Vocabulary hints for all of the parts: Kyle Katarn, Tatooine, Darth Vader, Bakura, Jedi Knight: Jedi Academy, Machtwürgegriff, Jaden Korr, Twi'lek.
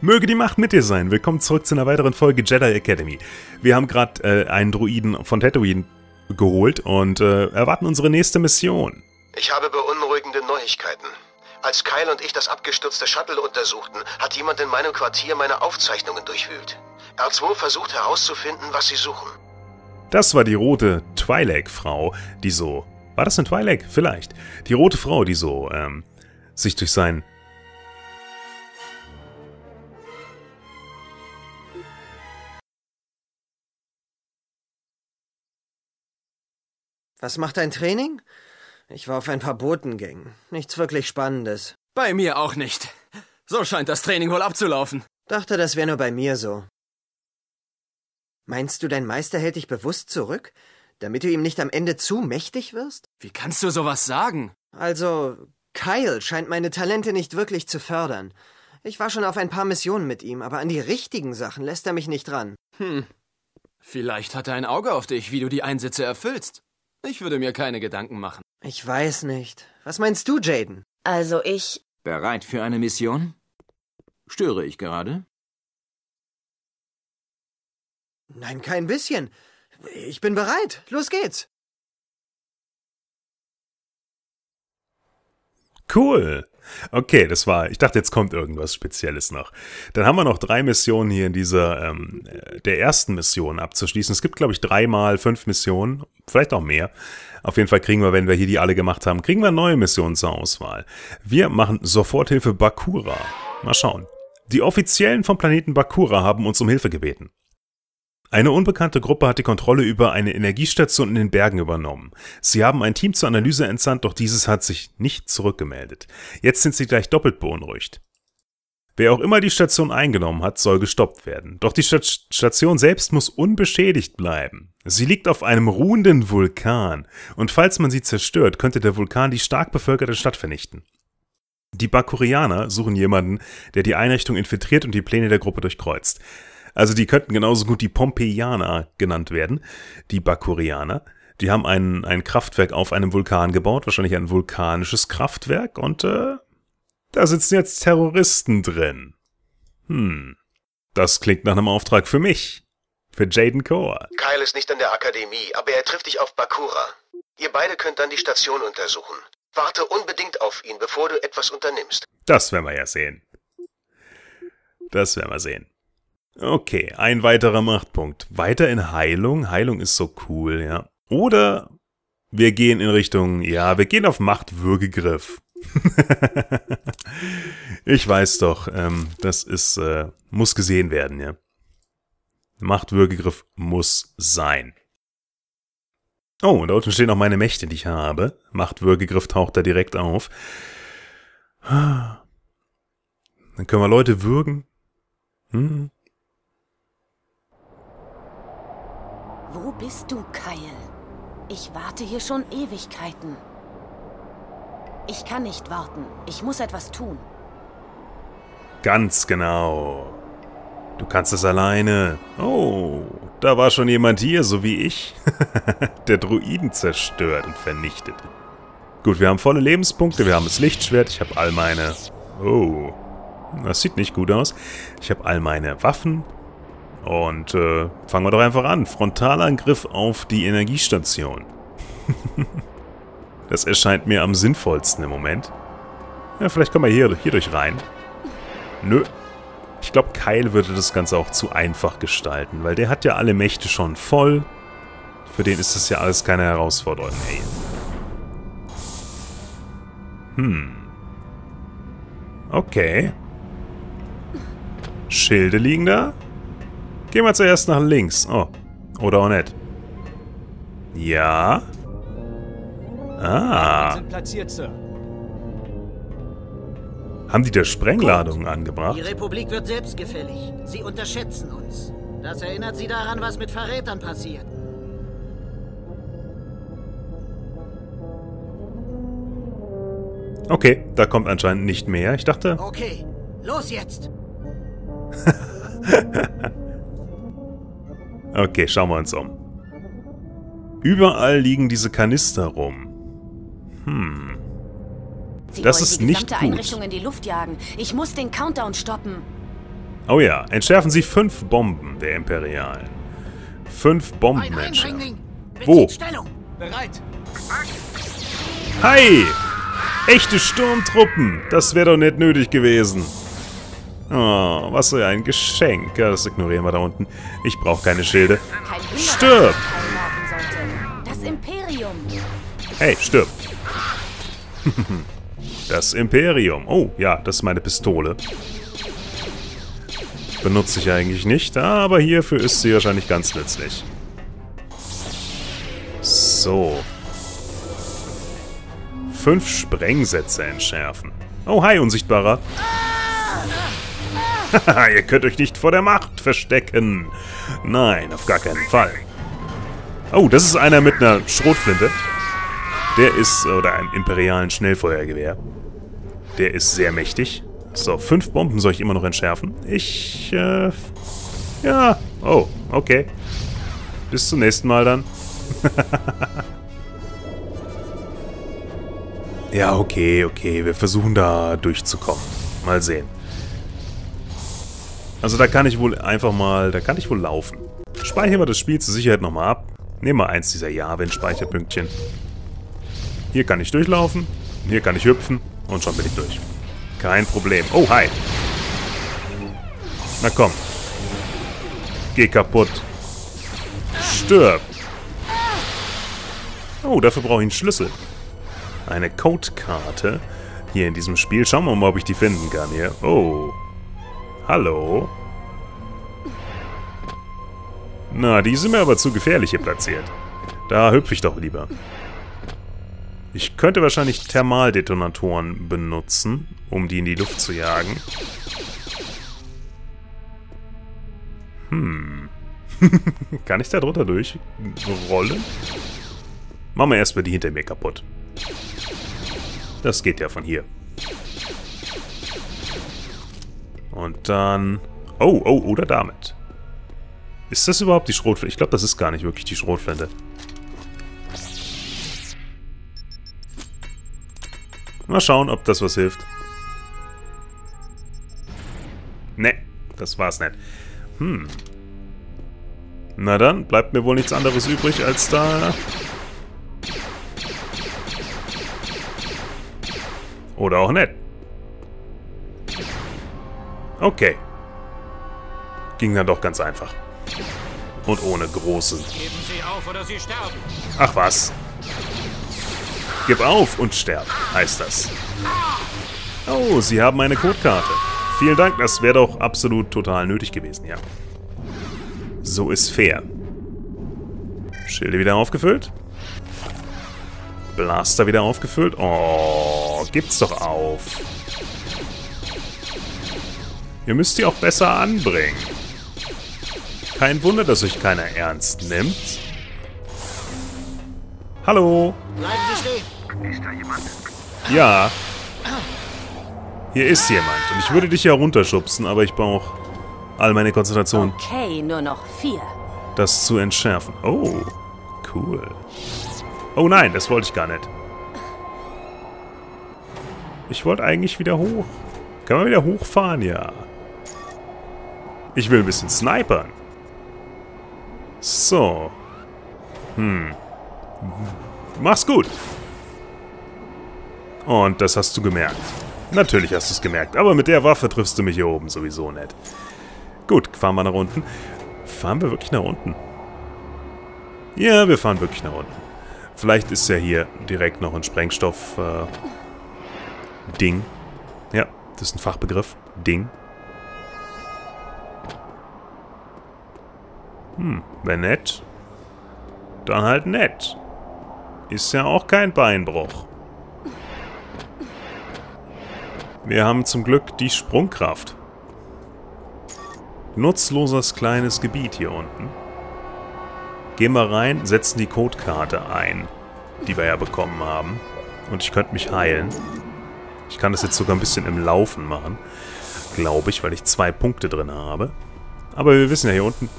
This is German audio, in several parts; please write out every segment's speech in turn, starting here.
Möge die Macht mit dir sein. Willkommen zurück zu einer weiteren Folge Jedi Academy. Wir haben gerade einen Druiden von Tatooine geholt und erwarten unsere nächste Mission. Ich habe beunruhigende Neuigkeiten. Als Kyle und ich das abgestürzte Shuttle untersuchten, hat jemand in meinem Quartier meine Aufzeichnungen durchwühlt. R2 versucht herauszufinden, was sie suchen. Das war die rote Twi'lek-Frau, die so... War das ein Twi'lek? Vielleicht. Die rote Frau, die so, sich durch sein... Was macht dein Training? Ich war auf ein paar Botengängen. Nichts wirklich Spannendes. Bei mir auch nicht. So scheint das Training wohl abzulaufen. Dachte, das wäre nur bei mir so. Meinst du, dein Meister hält dich bewusst zurück, damit du ihm nicht am Ende zu mächtig wirst? Wie kannst du sowas sagen? Also, Kyle scheint meine Talente nicht wirklich zu fördern. Ich war schon auf ein paar Missionen mit ihm, aber an die richtigen Sachen lässt er mich nicht ran. Vielleicht hat er ein Auge auf dich, wie du die Einsätze erfüllst. Ich würde mir keine Gedanken machen. Ich weiß nicht. Was meinst du, Jaden? Also ich... Bereit für eine Mission? Störe ich gerade? Nein, kein bisschen. Ich bin bereit. Los geht's. Cool. Okay, das war... Ich dachte, jetzt kommt irgendwas Spezielles noch. Dann haben wir noch 3 Missionen hier in dieser, der ersten Mission abzuschließen. Es gibt, glaube ich, 3 mal 5 Missionen. Vielleicht auch mehr. Auf jeden Fall kriegen wir, wenn wir hier die alle gemacht haben, kriegen wir neue Missionen zur Auswahl. Wir machen Soforthilfe Bakura. Mal schauen. Die Offiziellen vom Planeten Bakura haben uns um Hilfe gebeten. Eine unbekannte Gruppe hat die Kontrolle über eine Energiestation in den Bergen übernommen. Sie haben ein Team zur Analyse entsandt, doch dieses hat sich nicht zurückgemeldet. Jetzt sind sie gleich doppelt beunruhigt. Wer auch immer die Station eingenommen hat, soll gestoppt werden. Doch die Station selbst muss unbeschädigt bleiben. Sie liegt auf einem ruhenden Vulkan und falls man sie zerstört, könnte der Vulkan die stark bevölkerte Stadt vernichten. Die Bakurianer suchen jemanden, der die Einrichtung infiltriert und die Pläne der Gruppe durchkreuzt. Also die könnten genauso gut die Pompeianer genannt werden, die Bakurianer. Die haben ein Kraftwerk auf einem Vulkan gebaut, wahrscheinlich ein vulkanisches Kraftwerk und da sitzen jetzt Terroristen drin. Das klingt nach einem Auftrag für mich, für Jaden Korr. Kyle ist nicht an der Akademie, aber er trifft dich auf Bakura. Ihr beide könnt dann die Station untersuchen. Warte unbedingt auf ihn, bevor du etwas unternimmst. Das werden wir ja sehen. Das werden wir sehen. Okay, ein weiterer Machtpunkt. Weiter in Heilung. Heilung ist so cool, ja. Oder wir gehen in Richtung, ja, wir gehen auf Machtwürgegriff. Ich weiß doch, das ist, muss gesehen werden, ja. Machtwürgegriff muss sein. Oh, und da unten stehen auch meine Mächte, die ich habe. Machtwürgegriff taucht da direkt auf. Dann können wir Leute würgen. Wo bist du, Kyle? Ich warte hier schon Ewigkeiten. Ich kann nicht warten. Ich muss etwas tun. Ganz genau. Du kannst es alleine. Oh, da war schon jemand hier, so wie ich. Der Druiden zerstört und vernichtet. Gut, wir haben volle Lebenspunkte. Wir haben das Lichtschwert. Ich habe all meine... Oh, das sieht nicht gut aus. Ich habe all meine Waffen. Und fangen wir doch einfach an. Frontalangriff auf die Energiestation. Das erscheint mir am sinnvollsten im Moment. Ja, vielleicht kommen wir hier durch rein. Nö. Ich glaube, Kyle würde das Ganze auch zu einfach gestalten, weil der hat ja alle Mächte schon voll. Für den ist das ja alles keine Herausforderung. Hey. Okay. Schilde liegen da. Gehen wir zuerst nach links. Oh. Oder auch nicht. Ja. Ah. Haben die da Sprengladungen angebracht? Die Republik wird selbstgefällig. Sie unterschätzen uns. Das erinnert sie daran, was mit Verrätern passiert. Okay, da kommt anscheinend nicht mehr. Ich dachte... Okay, los jetzt! Okay, schauen wir uns um. Überall liegen diese Kanister rum. Das ist nicht gut. Sie wollen die gesamte Einrichtung in die Luft jagen. Ich muss den Countdown stoppen. Oh ja, entschärfen Sie 5 Bomben der Imperialen. 5 Bomben entschärfen. Wo? Bereit. Hi! Echte Sturmtruppen! Das wäre doch nicht nötig gewesen. Oh, was für ein Geschenk. Ja, das ignorieren wir da unten. Ich brauche keine Schilde. Stirb! Das Imperium. Hey, stirb. Das Imperium. Oh, ja, das ist meine Pistole. Benutze ich eigentlich nicht, aber hierfür ist sie wahrscheinlich ganz nützlich. So. 5 Sprengsätze entschärfen. Oh, hi, Unsichtbarer. Haha, ihr könnt euch nicht vor der Macht verstecken. Nein, auf gar keinen Fall. Oh, das ist einer mit einer Schrotflinte. Der ist, oder einem imperialen Schnellfeuergewehr. Der ist sehr mächtig. So, 5 Bomben soll ich immer noch entschärfen. Ich, ja. Oh, okay. Bis zum nächsten Mal dann. Ja, okay, okay. Wir versuchen da durchzukommen. Mal sehen. Also da kann ich wohl einfach mal... Da kann ich wohl laufen. Speichern wir das Spiel zur Sicherheit nochmal ab. Nehmen wir eins dieser Yavin-Speicherpünktchen. Hier kann ich durchlaufen. Hier kann ich hüpfen. Und schon bin ich durch. Kein Problem. Oh, hi. Na komm. Geh kaputt. Stirb. Oh, dafür brauche ich einen Schlüssel. Eine Codekarte hier in diesem Spiel. Schauen wir mal, ob ich die finden kann hier. Oh. Hallo? Na, die sind mir aber zu gefährlich hier platziert. Da hüpfe ich doch lieber. Ich könnte wahrscheinlich Thermaldetonatoren benutzen, um die in die Luft zu jagen. Hm. Kann ich da drunter durchrollen? Machen wir erstmal die hinter mir kaputt. Das geht ja von hier. Und dann... Oh, oh, oder damit. Ist das überhaupt die Schrotflinte? Ich glaube, das ist gar nicht wirklich die Schrotflinte. Mal schauen, ob das was hilft. Ne, das war's nicht. Hm. Na dann, bleibt mir wohl nichts anderes übrig, als da... Oder auch nicht. Okay. Ging dann doch ganz einfach. Und ohne große... Geben Sie auf oder Sie sterben. Ach was. Gib auf und sterb, heißt das. Oh, Sie haben eine Codekarte. Vielen Dank, das wäre doch absolut total nötig gewesen, ja. So ist fair. Schilde wieder aufgefüllt. Blaster wieder aufgefüllt. Oh, gibt's doch auf. Ihr müsst die auch besser anbringen. Kein Wunder, dass euch keiner ernst nimmt. Hallo. Bleiben Sie stehen. Ist da jemand? Ja. Hier ist jemand. Und ich würde dich ja runterschubsen, aber ich brauche all meine Konzentration. Okay, nur noch 4. Das zu entschärfen. Oh, cool. Oh nein, das wollte ich gar nicht. Ich wollte eigentlich wieder hoch. Kann man wieder hochfahren, ja. Ich will ein bisschen snipern. So. Hm. Mach's gut. Und das hast du gemerkt. Natürlich hast du es gemerkt. Aber mit der Waffe triffst du mich hier oben sowieso nicht. Gut, fahren wir nach unten. Fahren wir wirklich nach unten? Ja, wir fahren wirklich nach unten. Vielleicht ist ja hier direkt noch ein Sprengstoff... Ding. Ja, das ist ein Fachbegriff. Ding. Hm, wenn nett. Dann halt nett. Ist ja auch kein Beinbruch. Wir haben zum Glück die Sprungkraft. Nutzloses kleines Gebiet hier unten. Gehen wir rein, setzen die Codekarte ein, die wir ja bekommen haben. Und ich könnte mich heilen. Ich kann das jetzt sogar ein bisschen im Laufen machen, glaube ich, weil ich 2 Punkte drin habe. Aber wir wissen ja, hier unten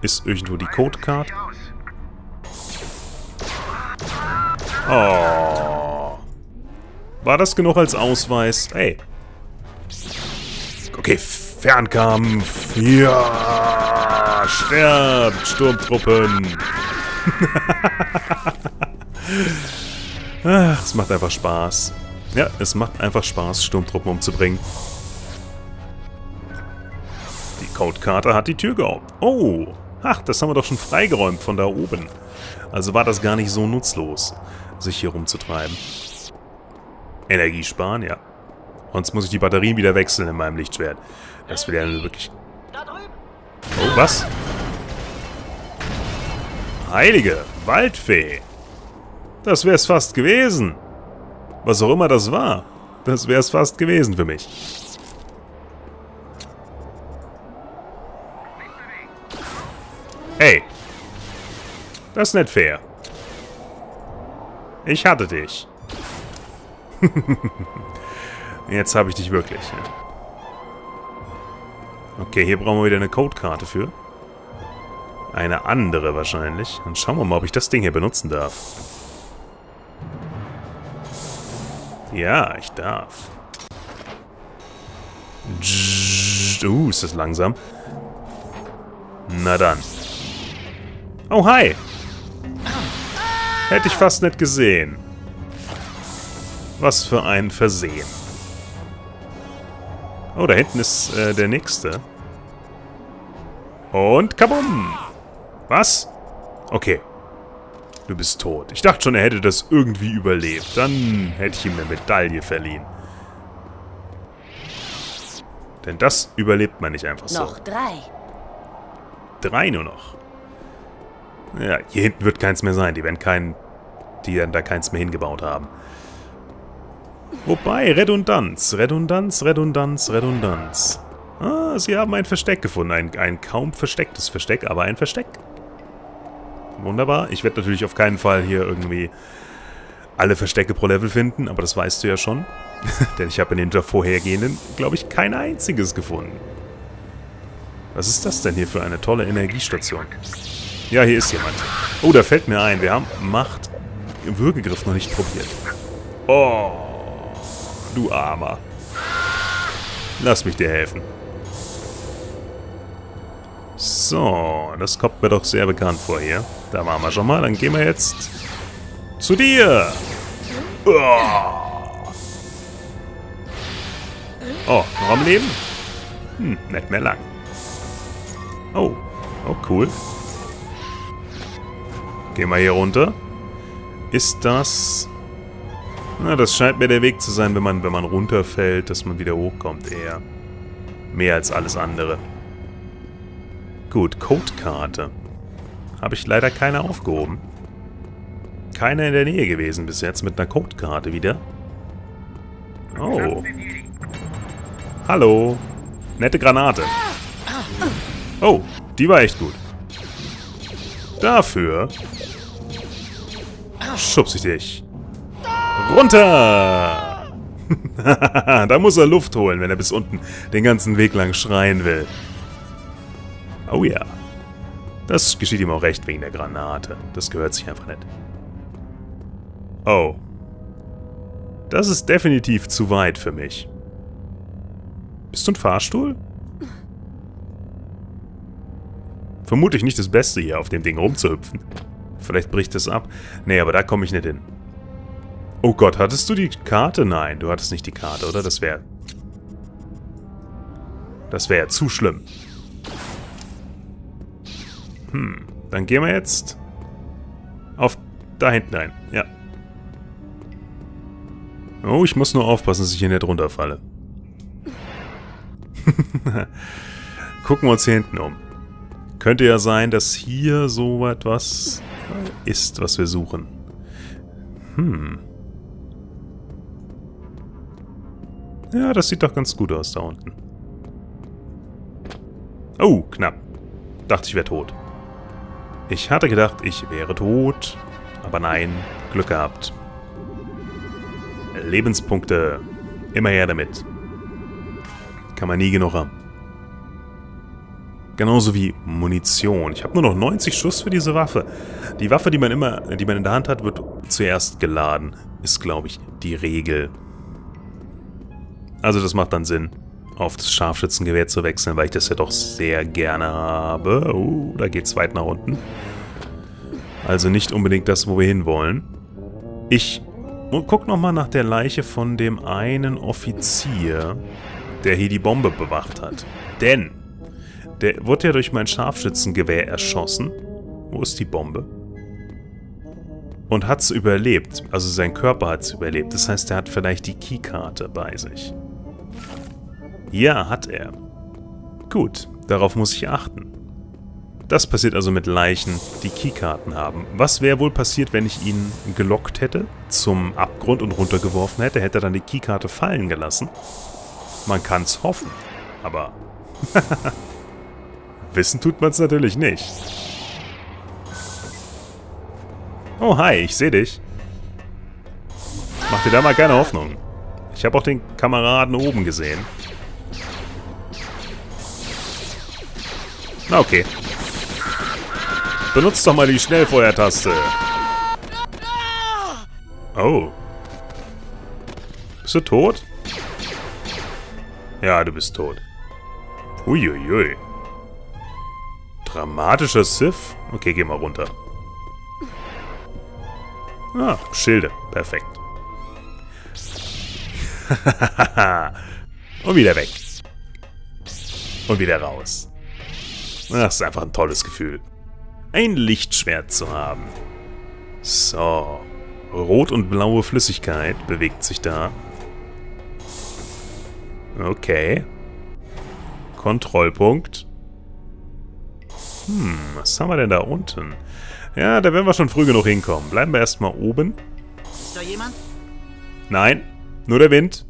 ist irgendwo die Codekarte. Oh. War das genug als Ausweis? Ey. Okay, Fernkampf. Ja, sterbt, Sturmtruppen. Ach, es macht einfach Spaß. Ja, es macht einfach Spaß, Sturmtruppen umzubringen. Die Codekarte hat die Tür geopnet. Oh, ach, das haben wir doch schon freigeräumt von da oben. Also war das gar nicht so nutzlos, sich hier rumzutreiben. Energie sparen, ja. Sonst muss ich die Batterien wieder wechseln in meinem Lichtschwert. Das wäre ja wirklich... Oh, was? Heilige Waldfee. Das wäre es fast gewesen. Was auch immer das war. Das wäre es fast gewesen für mich. Hey. Das ist nicht fair. Ich hatte dich. Jetzt habe ich dich wirklich. Okay, hier brauchen wir wieder eine Codekarte für. Eine andere wahrscheinlich. Dann schauen wir mal, ob ich das Ding hier benutzen darf. Ja, ich darf. Ist das langsam. Na dann. Oh, hi! Hätte ich fast nicht gesehen. Was für ein Versehen. Oh, da hinten ist der nächste. Und kabum! Was? Okay. Du bist tot. Ich dachte schon, er hätte das irgendwie überlebt. Dann hätte ich ihm eine Medaille verliehen. Denn das überlebt man nicht einfach so. Noch drei. Drei nur noch. Ja, hier hinten wird keins mehr sein. Die werden da keins mehr hingebaut haben. Wobei, Redundanz, Redundanz, Redundanz, Redundanz. Ah, sie haben ein Versteck gefunden. Ein kaum verstecktes Versteck, aber ein Versteck. Wunderbar. Ich werde natürlich auf keinen Fall hier irgendwie alle Verstecke pro Level finden, aber das weißt du ja schon. Denn ich habe in den vorhergehenden, glaube ich, kein einziges gefunden. Was ist das denn hier für eine tolle Energiestation? Ja, hier ist jemand. Oh, da fällt mir ein, wir haben Macht im Würgegriff noch nicht probiert. Oh, du Armer. Lass mich dir helfen. So, das kommt mir doch sehr bekannt vor hier. Da waren wir schon mal, dann gehen wir jetzt zu dir. Oh, noch am Leben? Hm, nicht mehr lang. Oh, cool. Gehen wir hier runter. Ist das... Na, das scheint mir der Weg zu sein, wenn man runterfällt, dass man wieder hochkommt, eher. Mehr als alles andere. Gut, Codekarte. Habe ich leider keine aufgehoben. Keiner in der Nähe gewesen bis jetzt mit einer Codekarte wieder. Oh. Hallo. Nette Granate. Oh, die war echt gut. Dafür... schubse ich dich. Runter! Da muss er Luft holen, wenn er bis unten den ganzen Weg lang schreien will. Oh ja. Das geschieht ihm auch recht wegen der Granate. Das gehört sich einfach nicht. Oh. Das ist definitiv zu weit für mich. Bist du ein Fahrstuhl? Vermutlich nicht das Beste, hier auf dem Ding rumzuhüpfen. Vielleicht bricht es ab. Nee, aber da komme ich nicht hin. Oh Gott, hattest du die Karte? Nein, du hattest nicht die Karte, oder? Das wäre zu schlimm. Hm, dann gehen wir jetzt auf da hinten rein. Ja. Oh, ich muss nur aufpassen, dass ich hier nicht runterfalle. Gucken wir uns hier hinten um. Könnte ja sein, dass hier so etwas ist, was wir suchen. Hm. Ja, das sieht doch ganz gut aus da unten. Oh, knapp. Dachte, ich wäre tot. Ich hatte gedacht, ich wäre tot. Aber nein, Glück gehabt. Lebenspunkte. Immer her damit. Kann man nie genug haben. Genauso wie Munition. Ich habe nur noch 90 Schuss für diese Waffe. Die Waffe, die man in der Hand hat, wird zuerst geladen. Ist, glaube ich, die Regel. Also das macht dann Sinn. auf das Scharfschützengewehr zu wechseln, weil ich das ja doch sehr gerne habe. Da geht's weit nach unten. Also nicht unbedingt das, wo wir hinwollen. Ich guck nochmal nach der Leiche von dem einen Offizier, der hier die Bombe bewacht hat. Denn der wurde ja durch mein Scharfschützengewehr erschossen. Wo ist die Bombe? Und hat's überlebt. Also sein Körper hat's überlebt. Das heißt, er hat vielleicht die Keykarte bei sich. Ja, hat er. Gut, darauf muss ich achten. Das passiert also mit Leichen, die Keykarten haben. Was wäre wohl passiert, wenn ich ihn gelockt hätte, zum Abgrund und runtergeworfen hätte? Hätte er dann die Keykarte fallen gelassen? Man kann's hoffen, aber wissen tut man's natürlich nicht. Oh, hi, ich sehe dich. Mach dir da mal keine Hoffnung. Ich habe auch den Kameraden oben gesehen. Na, okay. Benutzt doch mal die Schnellfeuertaste. Oh. Bist du tot? Ja, du bist tot. Uiuiui. Dramatischer Sif? Okay, geh mal runter. Ah, Schilde. Perfekt. Und wieder weg. Und wieder raus. Das ist einfach ein tolles Gefühl. Ein Lichtschwert zu haben. So. Rot und blaue Flüssigkeit bewegt sich da. Okay. Kontrollpunkt. Hm, was haben wir denn da unten? Ja, da werden wir schon früh genug hinkommen. Bleiben wir erstmal oben. Ist da jemand? Nein, nur der Wind.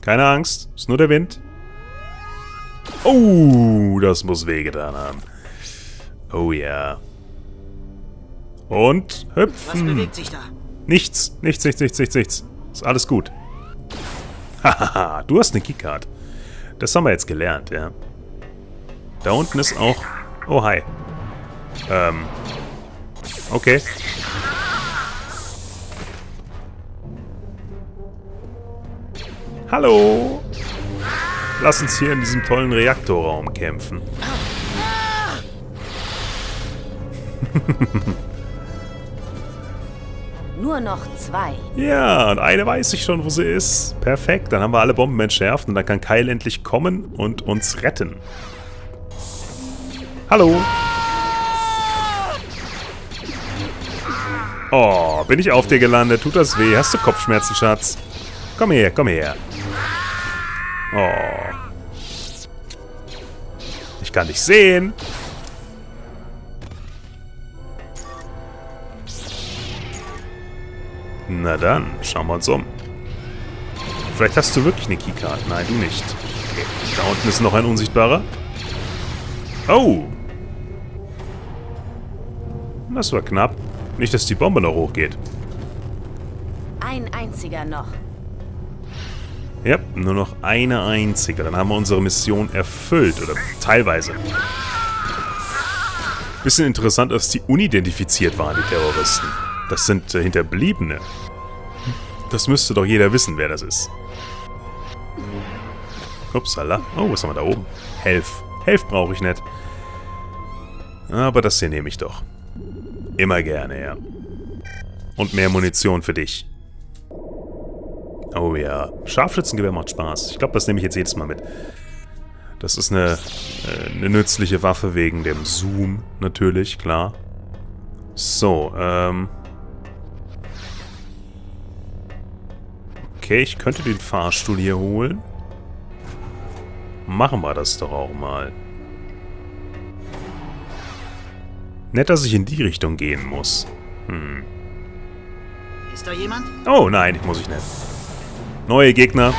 Keine Angst, ist nur der Wind. Oh, das muss wehgetan haben. Oh ja. Und hüpfen. Was bewegt sich da? Nichts, nichts, nichts, nichts, nichts, nichts. Ist alles gut. Hahaha, du hast eine Keycard. Das haben wir jetzt gelernt, ja. Da unten ist auch... Oh, hi. Okay. Hallo. Lass uns hier in diesem tollen Reaktorraum kämpfen. Nur noch 2. Ja, und eine weiß ich schon, wo sie ist. Perfekt, dann haben wir alle Bomben entschärft und dann kann Kyle endlich kommen und uns retten. Hallo. Oh, bin ich auf dir gelandet? Tut das weh? Hast du Kopfschmerzen, Schatz? Komm her, komm her. Oh. Ich kann dich sehen. Na dann, schauen wir uns um. Vielleicht hast du wirklich eine Keycard. Nein, du nicht. Okay. Da unten ist noch ein Unsichtbarer. Oh! Das war knapp. Nicht, dass die Bombe noch hochgeht. Ein einziger noch. Ja, nur noch eine einzige. Dann haben wir unsere Mission erfüllt. Oder teilweise. Bisschen interessant, dass die unidentifiziert waren, die Terroristen. Das sind Hinterbliebene. Das müsste doch jeder wissen, wer das ist. Upsala. Oh, was haben wir da oben? Health. Health brauche ich nicht. Aber das hier nehme ich doch. Immer gerne, ja. Und mehr Munition für dich. Oh ja. Scharfschützengewehr macht Spaß. Ich glaube, das nehme ich jetzt jedes Mal mit. Das ist eine nützliche Waffe wegen dem Zoom. Natürlich, klar. So, Okay, ich könnte den Fahrstuhl hier holen. Machen wir das doch auch mal. Nett, dass ich in die Richtung gehen muss. Hm. Ist da jemand? Oh nein, muss ich nicht. Neue Gegner.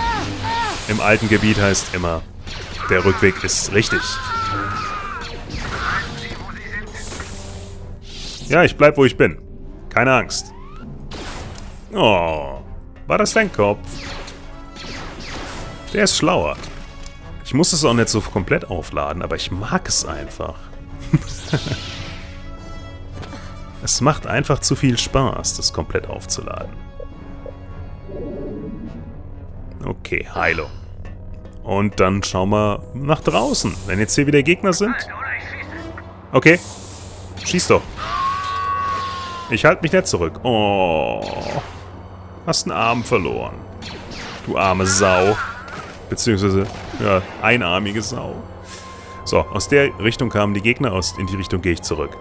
Im alten Gebiet heißt immer, der Rückweg ist richtig. Ja, ich bleib, wo ich bin. Keine Angst. Oh, war das dein Kopf? Der ist schlauer. Ich muss es auch nicht so komplett aufladen, aber ich mag es einfach. Es macht einfach zu viel Spaß, das komplett aufzuladen. Okay, Heilung. Und dann schauen wir nach draußen. Wenn jetzt hier wieder Gegner sind. Okay. Schieß doch. Ich halte mich nicht zurück. Oh. Hast einen Arm verloren. Du arme Sau. Beziehungsweise, ja, einarmige Sau. So, aus der Richtung kamen die Gegner, in die Richtung gehe ich zurück.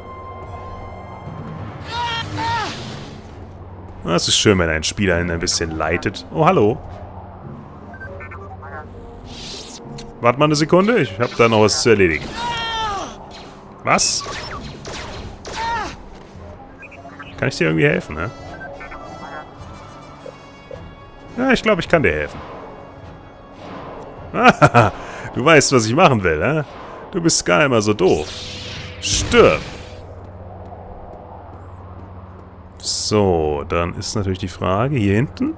Es ist schön, wenn ein Spieler einen ein bisschen leitet. Oh, hallo. Warte mal eine Sekunde, ich habe da noch was zu erledigen. Was? Kann ich dir irgendwie helfen, ne? Ja, ich glaube, ich kann dir helfen. Du weißt, was ich machen will, ne? Du bist gar nicht mal so doof. Stirb! So, dann ist natürlich die Frage, hier hinten?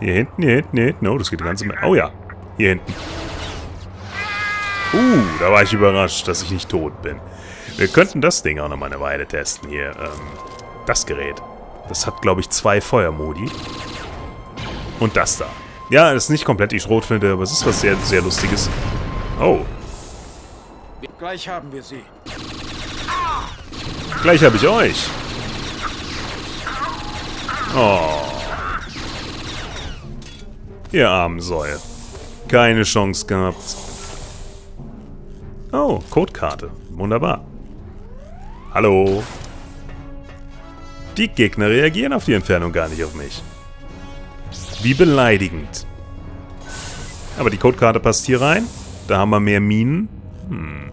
Hier hinten, hier hinten, hier hinten. Oh, das geht die ganze Menge. Oh ja, hier hinten. Da war ich überrascht, dass ich nicht tot bin. Wir könnten das Ding auch noch mal eine Weile testen hier. Das Gerät. Das hat, glaube ich, 2 Feuermodi. Und das da. Ja, das ist nicht komplett die Schrotflinte, aber es ist was sehr, sehr Lustiges. Oh. Gleich haben wir sie. Gleich habe ich euch. Oh. Ihr armen Säue. Keine Chance gehabt. Oh, Codekarte. Wunderbar. Hallo. Die Gegner reagieren auf die Entfernung gar nicht auf mich. Wie beleidigend. Aber die Codekarte passt hier rein. Da haben wir mehr Minen. Hm.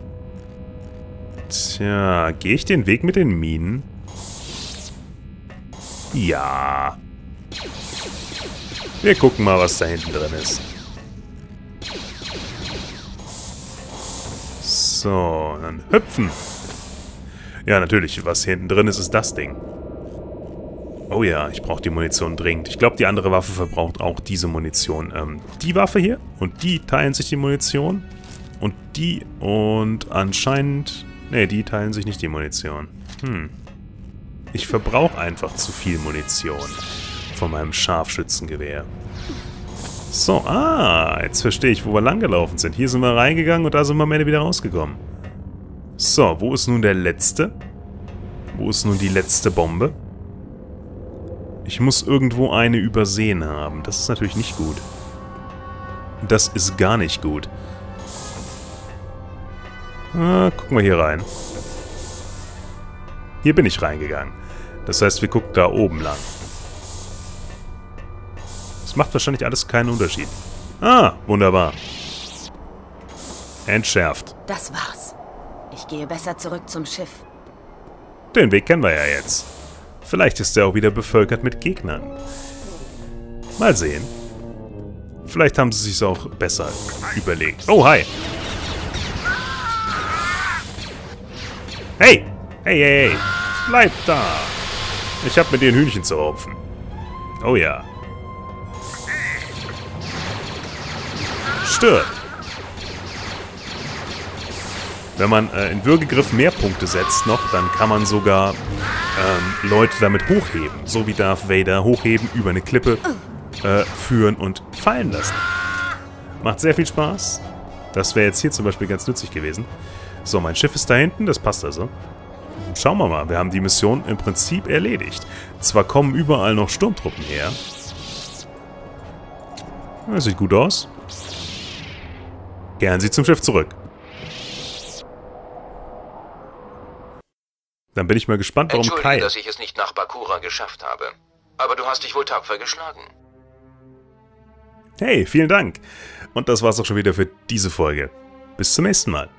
Tja, gehe ich den Weg mit den Minen? Ja. Wir gucken mal, was da hinten drin ist. So, dann hüpfen. Ja, natürlich, was hier hinten drin ist, ist das Ding. Oh ja, ich brauche die Munition dringend. Ich glaube, die andere Waffe verbraucht auch diese Munition. Die Waffe hier und die teilen sich die Munition. Und die und anscheinend... Ne, die teilen sich nicht die Munition. Hm. Ich verbrauche einfach zu viel Munition von meinem Scharfschützengewehr. So, jetzt verstehe ich, wo wir langgelaufen sind. Hier sind wir reingegangen und da sind wir am Ende wieder rausgekommen. So, wo ist nun der letzte? Wo ist nun die letzte Bombe? Ich muss irgendwo eine übersehen haben. Das ist natürlich nicht gut. Das ist gar nicht gut. Gucken wir hier rein. Hier bin ich reingegangen. Das heißt, wir gucken da oben lang. Das macht wahrscheinlich alles keinen Unterschied. Wunderbar. Entschärft. Das war's. Ich gehe besser zurück zum Schiff. Den Weg kennen wir ja jetzt. Vielleicht ist er auch wieder bevölkert mit Gegnern. Mal sehen. Vielleicht haben sie sich auch besser überlegt. Oh, hi. Hey! Hey, hey, hey! Bleib da! Ich hab mit dir ein Hühnchen zu rupfen. Oh ja. Stirb! Wenn man in Würgegriff mehr Punkte setzt noch, dann kann man sogar Leute damit hochheben. So wie Darth Vader hochheben, über eine Klippe führen und fallen lassen. Macht sehr viel Spaß. Das wäre jetzt hier zum Beispiel ganz nützlich gewesen. So, mein Schiff ist da hinten, das passt also. Schauen wir mal, wir haben die Mission im Prinzip erledigt. Zwar kommen überall noch Sturmtruppen her. Das sieht gut aus. Kehren Sie zum Schiff zurück. Dann bin ich mal gespannt, warum Kyle... Entschuldige, dass ich es nicht nach Bakura geschafft habe. Aber du hast dich wohl tapfer geschlagen. Hey, vielen Dank. Und das war's auch schon wieder für diese Folge. Bis zum nächsten Mal.